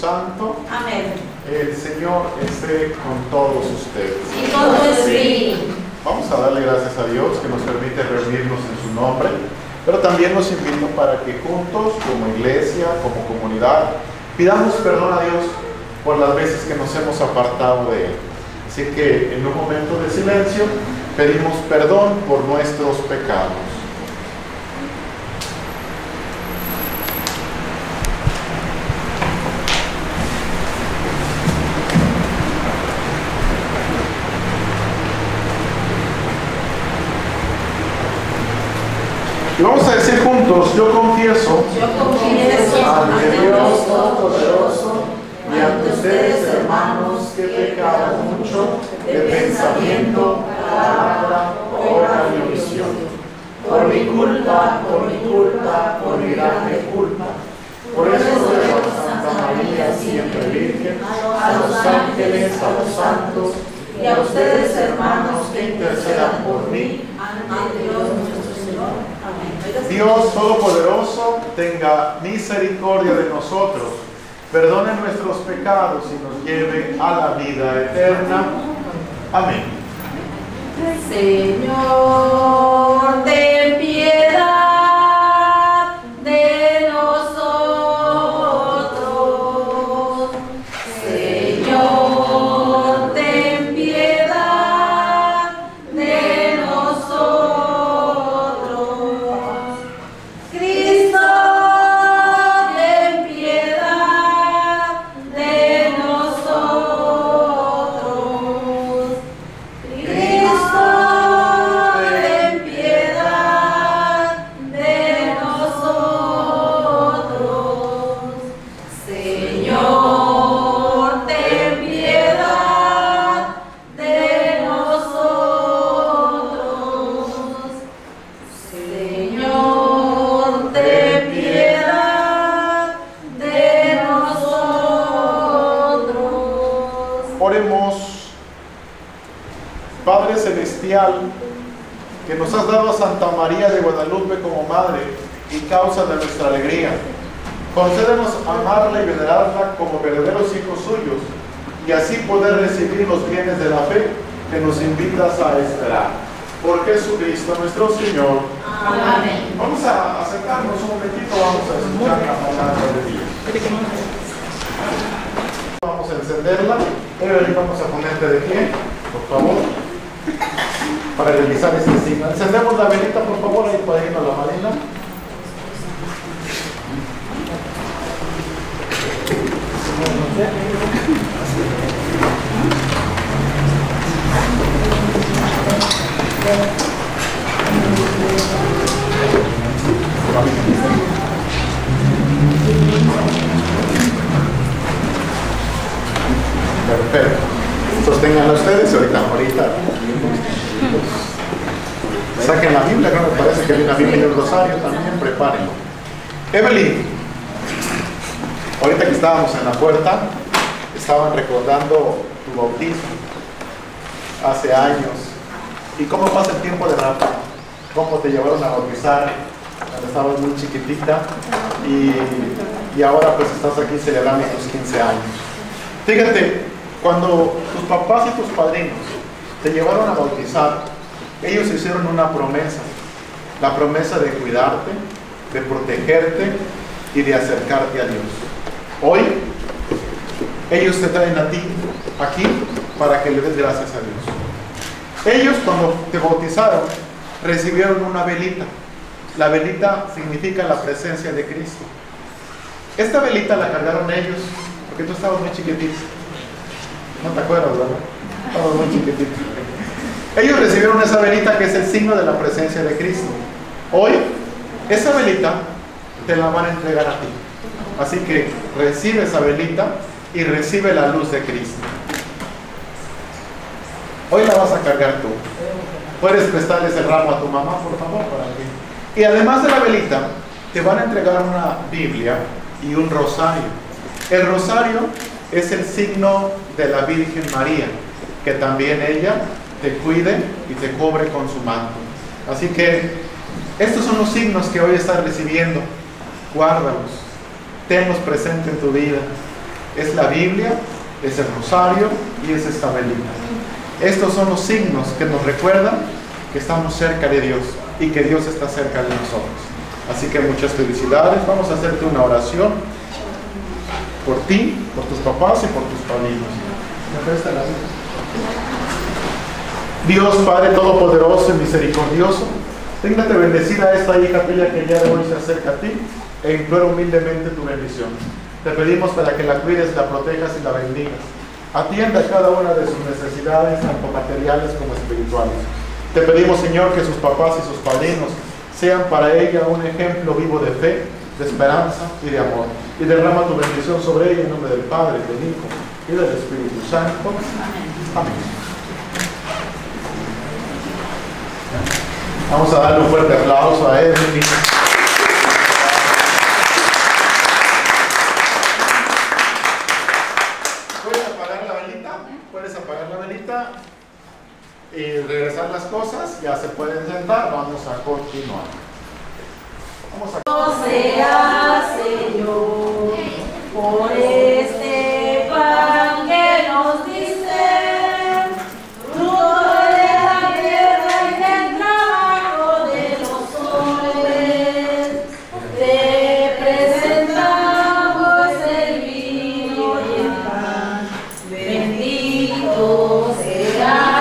Santo. Amén. El Señor esté con todos ustedes. Y con tu espíritu. Vamos a darle gracias a Dios que nos permite reunirnos en su nombre, pero también nos invito para que juntos, como iglesia, como comunidad, pidamos perdón a Dios por las veces que nos hemos apartado de Él. Así que en un momento de silencio pedimos perdón por nuestros pecados. Y vamos a decir juntos: yo confieso ante Dios Todopoderoso y ante ustedes, hermanos, que he pecado mucho de pensamiento, palabra, obra y omisión. Por mi grande culpa. Por eso ruego a Santa María, siempre Virgen, a los ángeles, a los santos, y a ustedes, hermanos, que intercedan por mí ante Dios nuestro Señor. Dios Todopoderoso, tenga misericordia de nosotros, perdone nuestros pecados y nos lleve a la vida eterna. Amén. Señor, ten piedad. Que nos has dado a Santa María de Guadalupe como madre y causa de nuestra alegría, concédenos amarla y venerarla como verdaderos hijos suyos, y así poder recibir los bienes de la fe que nos invitas a esperar. Por Jesucristo nuestro Señor. Amén. Vamos a acercarnos un momentito, vamos a escuchar la palabra de Dios. Vamos a encenderla. Evelyn, vamos a ponerte de pie, por favor, para realizar este signo. Encendemos la velita, por favor, ahí puede irnos la madrina. Perfecto. Sosténganlo ustedes ahorita. Saquen la Biblia, que me parece que hay una Biblia y un rosario también, prepárenlo. Evelyn, ahorita que estábamos en la puerta, estaban recordando tu bautismo hace años. ¿Y cómo pasa el tiempo de rápido? ¿Cómo te llevaron a bautizar cuando estabas muy chiquitita? Y ahora pues estás aquí celebrando tus 15 años. Fíjate, cuando tus papás y tus padrinos te llevaron a bautizar, ellos hicieron una promesa, la promesa de cuidarte, de protegerte y de acercarte a Dios. Hoy ellos te traen a ti aquí para que le des gracias a Dios. Ellos, cuando te bautizaron, recibieron una velita. La velita significa la presencia de Cristo. Esta velita la cargaron ellos, porque tú estabas muy chiquitito. No te acuerdas, ¿verdad? Estabas muy chiquitito. Ellos recibieron esa velita que es el signo de la presencia de Cristo. Hoy, esa velita te la van a entregar a ti. Así que recibe esa velita y recibe la luz de Cristo. Hoy la vas a cargar tú. Puedes prestarle ese ramo a tu mamá, por favor, para ti. Y además de la velita, te van a entregar una Biblia y un rosario. El rosario es el signo de la Virgen María, que también ella te cuide y te cubre con su manto. Así que estos son los signos que hoy estás recibiendo. Guárdalos, tenlos presente en tu vida. Es la Biblia, es el rosario y es esta velita. Estos son los signos que nos recuerdan que estamos cerca de Dios y que Dios está cerca de nosotros. Así que muchas felicidades. Vamos a hacerte una oración por ti, por tus papás y por tus familias. ¿Me presta la vida? Dios Padre Todopoderoso y Misericordioso, téngate bendecida a esta hija tuya que el día de hoy se acerca a ti e imploro humildemente tu bendición. Te pedimos para que la cuides, la protejas y la bendigas. Atienda cada una de sus necesidades, tanto materiales como espirituales. Te pedimos, Señor, que sus papás y sus padrinos sean para ella un ejemplo vivo de fe, de esperanza y de amor. Y derrama tu bendición sobre ella en nombre del Padre, del Hijo y del Espíritu Santo. Amén. Vamos a darle un fuerte aplauso a Evelyn. Y regresar las cosas, ya se pueden sentar, vamos a continuar. Vamos a... No sea, Señor, por este pan que nos diste, fruto de la tierra y del trabajo de los hombres, te presentamos el vino y el pan, bendito sea.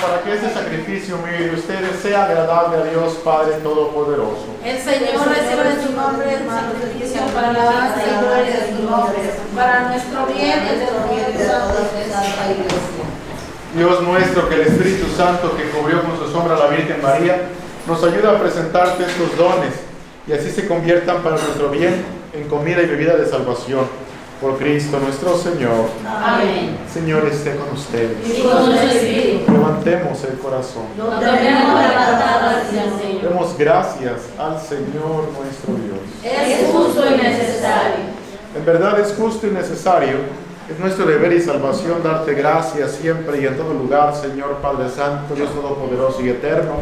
Para que ese sacrificio mío y de ustedes sea agradable a Dios Padre Todopoderoso. El Señor recibe en su nombre el sacrificio para la alabanza y gloria de su nombre, para nuestro bien y el bien de la Iglesia. Dios nuestro, que el Espíritu Santo que cubrió con su sombra a la Virgen María, nos ayuda a presentarte estos dones y así se conviertan para nuestro bien en comida y bebida de salvación. Por Cristo nuestro Señor. Amén. Señor, esté con ustedes. Y con su espíritu. Levantemos el corazón. Lo tenemos levantado hacia el Señor. Demos gracias al Señor nuestro Dios. Es justo y necesario. En verdad es justo y necesario. Es nuestro deber y salvación darte gracias siempre y en todo lugar, Señor Padre Santo, Dios Todopoderoso y Eterno,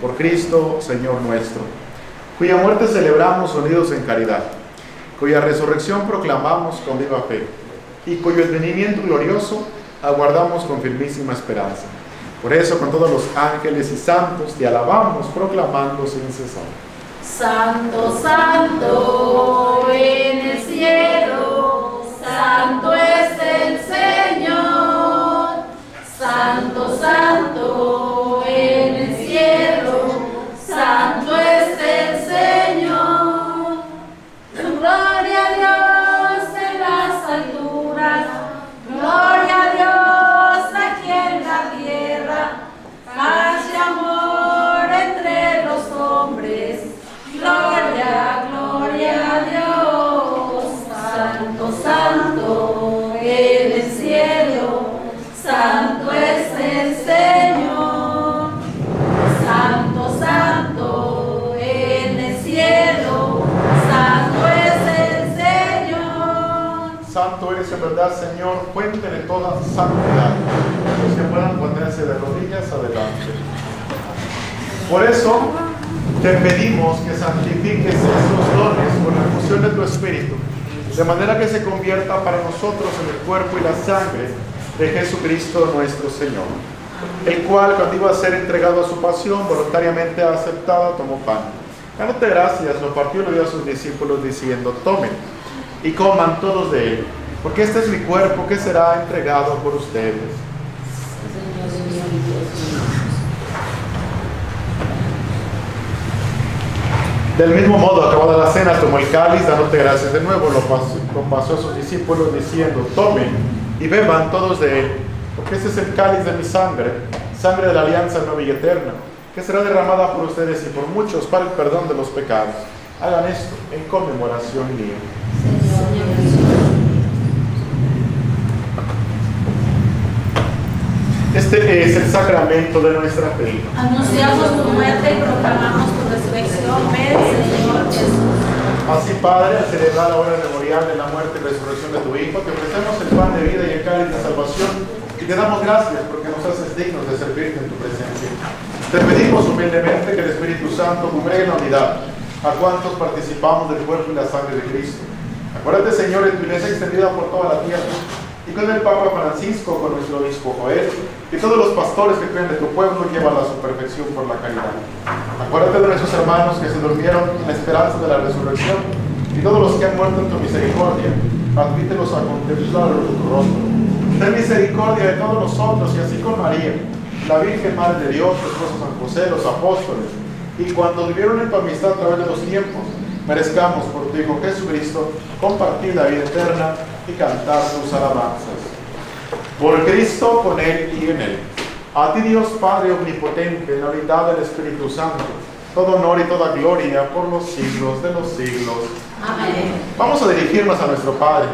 por Cristo, Señor nuestro, cuya muerte celebramos unidos en caridad, cuya resurrección proclamamos con viva fe, y cuyo advenimiento glorioso aguardamos con firmísima esperanza. Por eso, con todos los ángeles y santos, te alabamos, proclamando sin cesar. Santo, santo, en el cielo, santo es el Señor. Santo, santo, en el cielo, santo es el Señor. Gloria a Dios en las alturas, gloria a Dios aquí en la tierra, paz y amor entre los hombres, gloria a Dios. dice en verdad, Señor, fuente de toda santidad. Los que puedan ponerse de rodillas adelante. Por eso te pedimos que santifiques esos dones con la fusión de tu Espíritu, de manera que se convierta para nosotros en el cuerpo y la sangre de Jesucristo nuestro Señor, el cual, cuando iba a ser entregado a su pasión, voluntariamente aceptado, tomó pan. Dándote gracias, lo partió y lo dio a sus discípulos, diciendo: tomen y coman todos de él, porque este es mi cuerpo que será entregado por ustedes. Del mismo modo, acabada la cena, tomó el cáliz, dándote gracias de nuevo, lo pasó a sus discípulos, diciendo: tomen y beban todos de él, porque este es el cáliz de mi sangre, sangre de la alianza nueva y eterna, que será derramada por ustedes y por muchos para el perdón de los pecados. Hagan esto en conmemoración mía. Este es el sacramento de nuestra fe. Anunciamos tu muerte y proclamamos tu resurrección. Ven, Señor Jesús. Así, Padre, al celebrar la hora memorial de la muerte y resurrección de tu Hijo, te ofrecemos el pan de vida y el cáliz de salvación, y te damos gracias porque nos haces dignos de servirte en tu presencia. Te pedimos humildemente que el Espíritu Santo congregue en la unidad a cuantos participamos del cuerpo y la sangre de Cristo. Acuérdate, Señor, de tu iglesia extendida por toda la tierra, y con el Papa Francisco, con nuestro obispo Joel, y todos los pastores que creen de tu pueblo, llevan a su perfección por la caridad. Acuérdate de nuestros hermanos que se durmieron en la esperanza de la resurrección, y todos los que han muerto en tu misericordia, admítelos a contemplar tu rostro. Ten misericordia de todos nosotros, y así con María, la Virgen Madre de Dios, su esposo San José, los apóstoles, y cuando vivieron en tu amistad a través de los tiempos, merezcamos por tu Hijo Jesucristo compartir la vida eterna y cantar sus alabanzas. Por Cristo, con Él y en Él. A ti, Dios Padre omnipotente, en la unidad del Espíritu Santo, todo honor y toda gloria por los siglos de los siglos. Amén. Vamos a dirigirnos a nuestro Padre,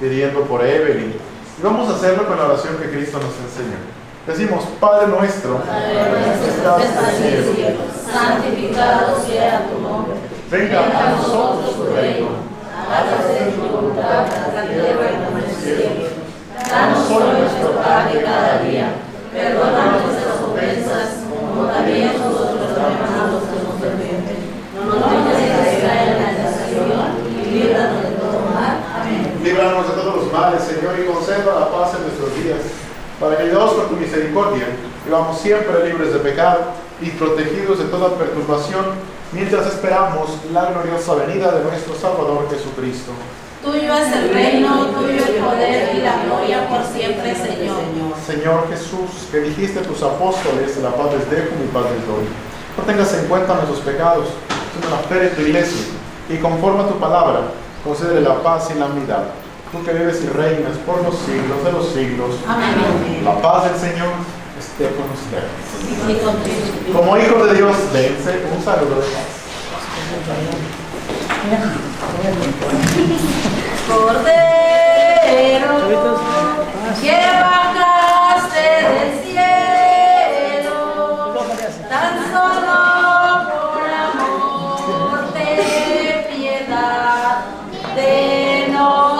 pidiendo por Evelyn, y vamos a hacerlo con la oración que Cristo nos enseñó. Decimos: Padre nuestro, que estás en el cielo, santificado sea tu nombre. Venga a nosotros tu reino, hágase tu voluntad en la tierra como en el cielo. Danos hoy nuestro pan de cada día, perdona nuestras ofensas como también nosotros perdonamos a los que nos ofenden. No nos dejes caer en la tentación y líbranos de todo mal. Amén. Líbranos de todos los males, Señor, y conserva la paz en nuestros días, para que Dios, con tu misericordia, vivamos siempre libres de pecado y protegidos de toda perturbación, mientras esperamos la gloriosa venida de nuestro Salvador Jesucristo. Tuyo es el reino, tuyo el poder y la gloria por siempre, Señor. Señor Jesús, que dijiste a tus apóstoles: la paz les dejo, mi paz les doy. No tengas en cuenta nuestros pecados, sino la fe de tu iglesia, y conforme a tu palabra, concede la paz y la unidad. Tú que vives y reinas por los siglos de los siglos. Amén. La paz del Señor esté con ustedes. Como hijos de Dios, dense un saludo de paz. Cordero, que bajaste del cielo, tan solo por amor de piedad de nosotros.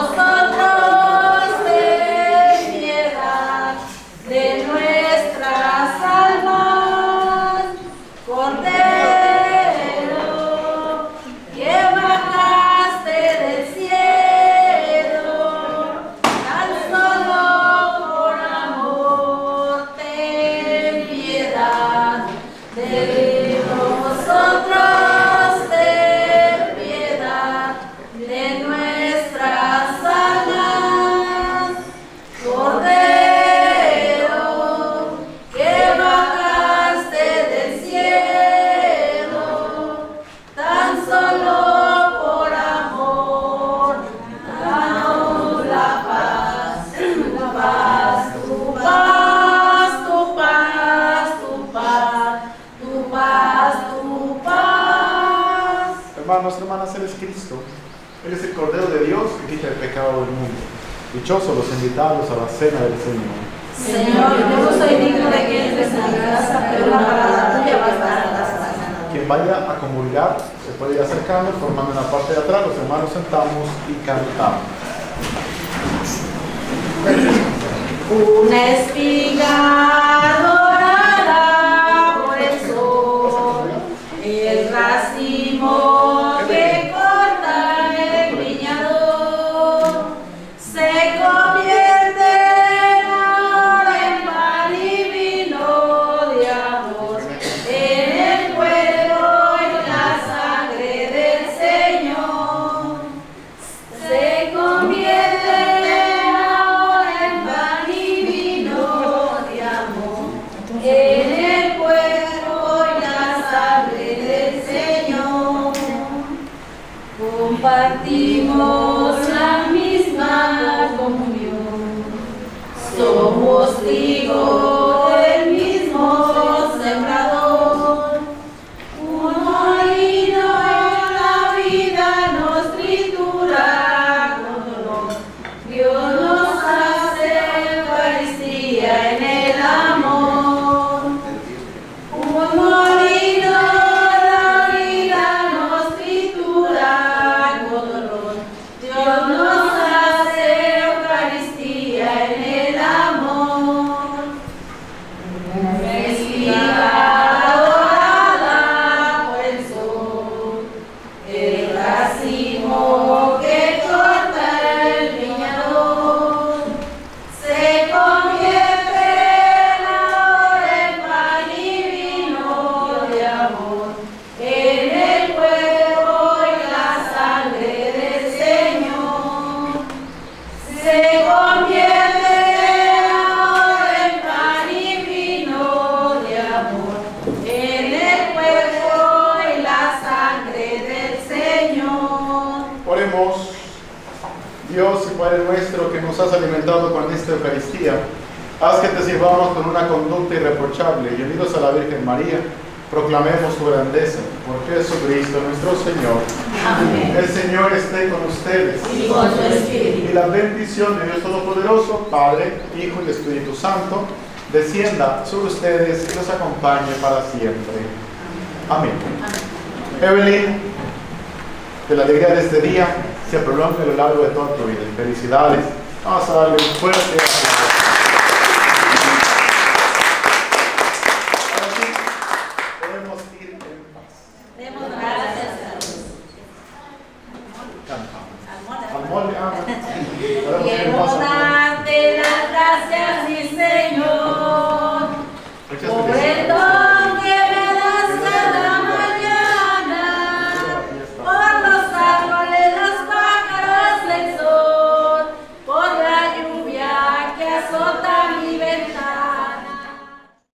Él es el Cordero de Dios que quita el pecado del mundo. Dichosos los invitados a la cena del Señor. Señor, yo no soy digno de que entres en mi casa, pero una palabra tuya bastará. Quien vaya a comulgar se puede ir acercando, formando en la parte de atrás. Los hermanos sentamos y cantamos. Una espiga dorada por el sol, el racimo que corta el viñador, se convierte en oro, en pan y vino de amor, en el cuerpo, en la sangre del Señor, se convierte compartimos la misma comunión, somos hijos del mismo sembrador, un molino en la vida nos tritura con dolor, Dios nos hace Eucaristía en el amor, un molino. Dios y Padre nuestro, que nos has alimentado con esta Eucaristía, haz que te sirvamos con una conducta irreprochable y, unidos a la Virgen María, proclamemos tu grandeza por Jesucristo nuestro Señor. Amén. El Señor esté con ustedes y con tu espíritu. Y la bendición de Dios Todopoderoso, Padre, Hijo y Espíritu Santo, descienda sobre ustedes y los acompañe para siempre. Amén. Evelyn, de la alegría de este día, se prolonga a lo largo de toda tu vida. Felicidades. Vamos a darle un fuerte aplauso. Ahora sí, podemos ir en paz. Demos gracias a Dios. Cantamos. Amor. Amor. Amor.